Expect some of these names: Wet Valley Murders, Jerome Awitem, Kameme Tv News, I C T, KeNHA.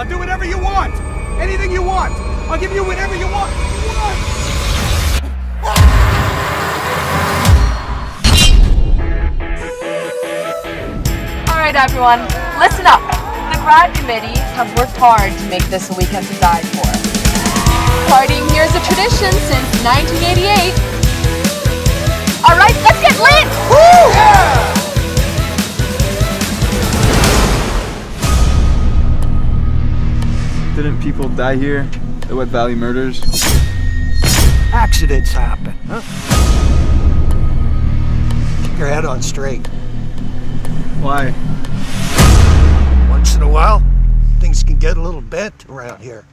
I'll do whatever you want. Anything you want. I'll give you whatever you want. Alright everyone, listen up. The grad committee have worked hard to make this a weekend to die for. Partying here is a tradition since 1988. Alright, let's get lit! Woo! Yeah! Didn't people die here? The Wet Valley Murders? Accidents happen, huh? Keep your head on straight. Why? Once in a while, things can get a little bent around here.